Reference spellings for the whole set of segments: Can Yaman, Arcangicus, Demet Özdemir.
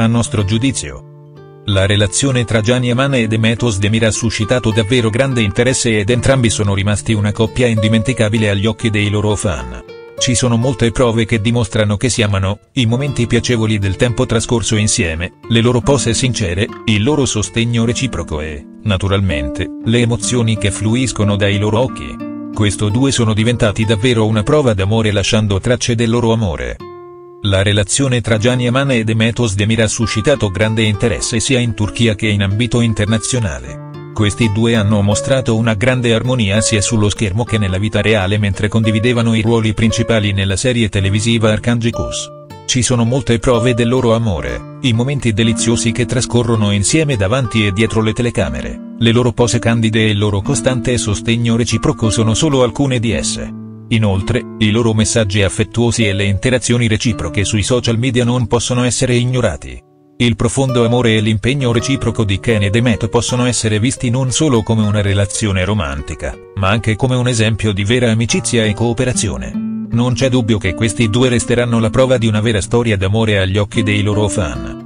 A nostro giudizio, la relazione tra Can Yaman e Demet Özdemir ha suscitato davvero grande interesse ed entrambi sono rimasti una coppia indimenticabile agli occhi dei loro fan. Ci sono molte prove che dimostrano che si amano, i momenti piacevoli del tempo trascorso insieme, le loro pose sincere, il loro sostegno reciproco e, naturalmente, le emozioni che fluiscono dai loro occhi. Questi due sono diventati davvero una prova d'amore, lasciando tracce del loro amore. La relazione tra Can Yaman e Demet Özdemir ha suscitato grande interesse sia in Turchia che in ambito internazionale. Questi due hanno mostrato una grande armonia sia sullo schermo che nella vita reale, mentre condividevano i ruoli principali nella serie televisiva Arcangicus. Ci sono molte prove del loro amore, i momenti deliziosi che trascorrono insieme davanti e dietro le telecamere, le loro pose candide e il loro costante sostegno reciproco sono solo alcune di esse. Inoltre, i loro messaggi affettuosi e le interazioni reciproche sui social media non possono essere ignorati. Il profondo amore e l'impegno reciproco di Can e Demet possono essere visti non solo come una relazione romantica, ma anche come un esempio di vera amicizia e cooperazione. Non c'è dubbio che questi due resteranno la prova di una vera storia d'amore agli occhi dei loro fan.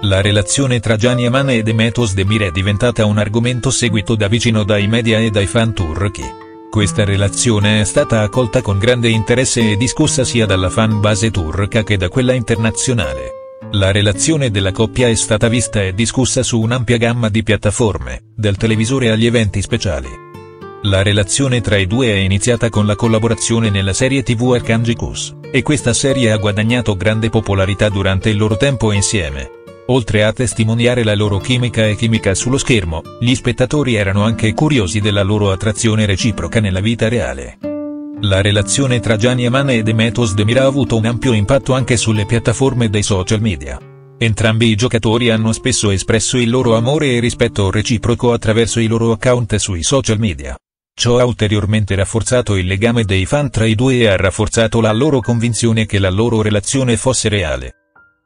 La relazione tra Can Yaman e Demet Özdemir è diventata un argomento seguito da vicino dai media e dai fan turchi. Questa relazione è stata accolta con grande interesse e discussa sia dalla fan base turca che da quella internazionale. La relazione della coppia è stata vista e discussa su un'ampia gamma di piattaforme, dal televisore agli eventi speciali. La relazione tra i due è iniziata con la collaborazione nella serie TV Arcangicus, e questa serie ha guadagnato grande popolarità durante il loro tempo insieme. Oltre a testimoniare la loro chimica sullo schermo, gli spettatori erano anche curiosi della loro attrazione reciproca nella vita reale. La relazione tra Can Yaman e Demet Özdemir ha avuto un ampio impatto anche sulle piattaforme dei social media. Entrambi i giocatori hanno spesso espresso il loro amore e rispetto reciproco attraverso i loro account sui social media. Ciò ha ulteriormente rafforzato il legame dei fan tra i due e ha rafforzato la loro convinzione che la loro relazione fosse reale.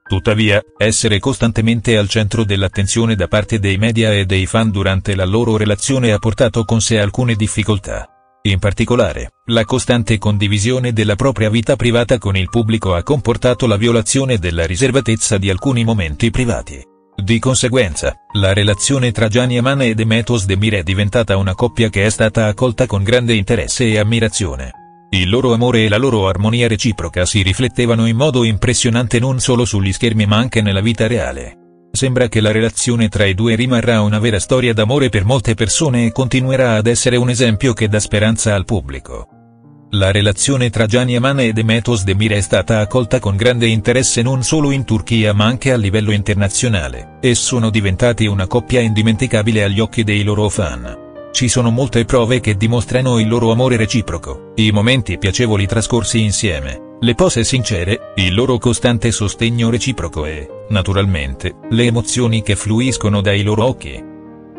Tuttavia, essere costantemente al centro dell'attenzione da parte dei media e dei fan durante la loro relazione ha portato con sé alcune difficoltà. In particolare, la costante condivisione della propria vita privata con il pubblico ha comportato la violazione della riservatezza di alcuni momenti privati. Di conseguenza, la relazione tra Can Yaman e Demet Özdemir è diventata una coppia che è stata accolta con grande interesse e ammirazione. Il loro amore e la loro armonia reciproca si riflettevano in modo impressionante non solo sugli schermi ma anche nella vita reale. Sembra che la relazione tra i due rimarrà una vera storia d'amore per molte persone e continuerà ad essere un esempio che dà speranza al pubblico. La relazione tra Can Yaman e Demet Özdemir è stata accolta con grande interesse non solo in Turchia ma anche a livello internazionale, e sono diventati una coppia indimenticabile agli occhi dei loro fan. Ci sono molte prove che dimostrano il loro amore reciproco, i momenti piacevoli trascorsi insieme, le pose sincere, il loro costante sostegno reciproco e, naturalmente, le emozioni che fluiscono dai loro occhi.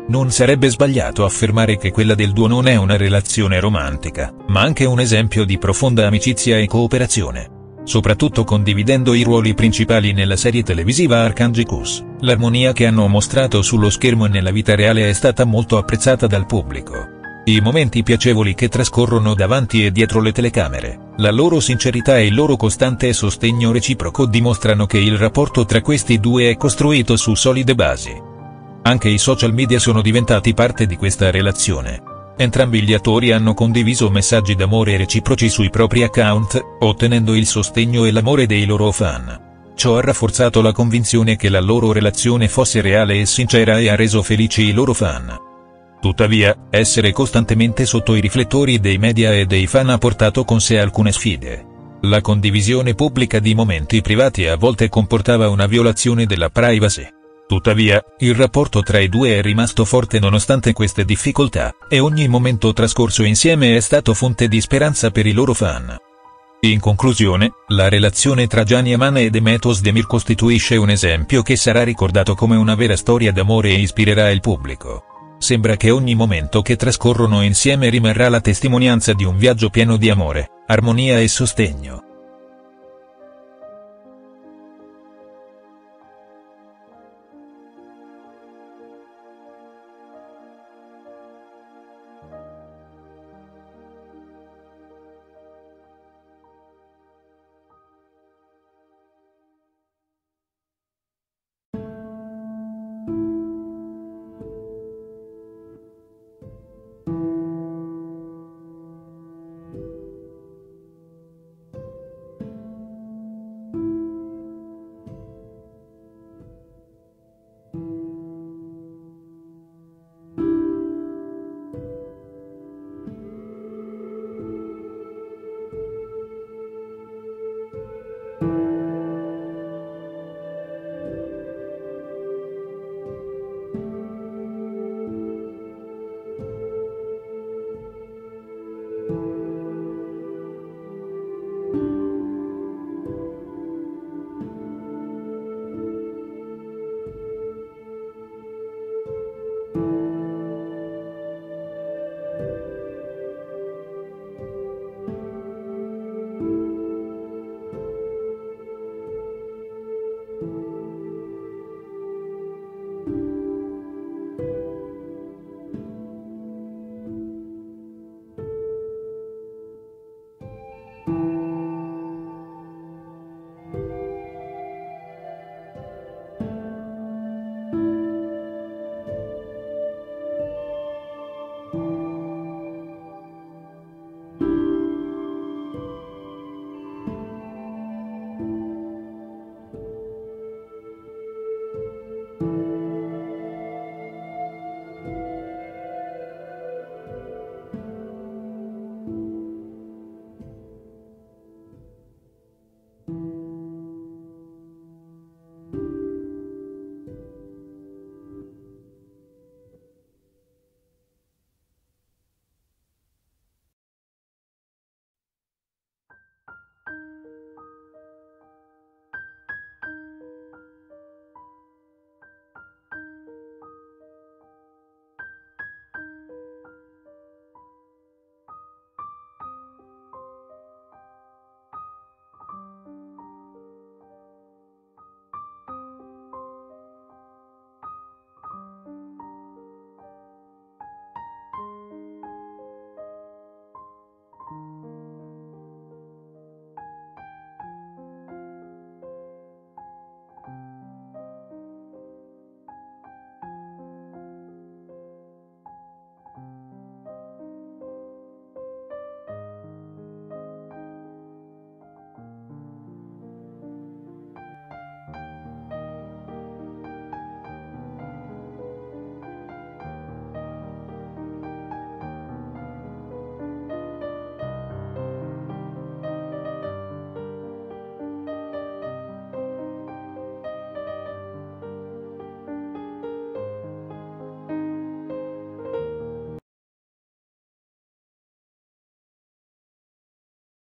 Non sarebbe sbagliato affermare che quella del duo non è una relazione romantica, ma anche un esempio di profonda amicizia e cooperazione. Soprattutto condividendo i ruoli principali nella serie televisiva Arcangicus, l'armonia che hanno mostrato sullo schermo e nella vita reale è stata molto apprezzata dal pubblico. I momenti piacevoli che trascorrono davanti e dietro le telecamere, la loro sincerità e il loro costante sostegno reciproco dimostrano che il rapporto tra questi due è costruito su solide basi. Anche i social media sono diventati parte di questa relazione. Entrambi gli attori hanno condiviso messaggi d'amore reciproci sui propri account, ottenendo il sostegno e l'amore dei loro fan. Ciò ha rafforzato la convinzione che la loro relazione fosse reale e sincera e ha reso felici i loro fan. Tuttavia, essere costantemente sotto i riflettori dei media e dei fan ha portato con sé alcune sfide. La condivisione pubblica di momenti privati a volte comportava una violazione della privacy. Tuttavia, il rapporto tra i due è rimasto forte nonostante queste difficoltà, e ogni momento trascorso insieme è stato fonte di speranza per i loro fan. In conclusione, la relazione tra Can Yaman e Demet Özdemir costituisce un esempio che sarà ricordato come una vera storia d'amore e ispirerà il pubblico. Sembra che ogni momento che trascorrono insieme rimarrà la testimonianza di un viaggio pieno di amore, armonia e sostegno.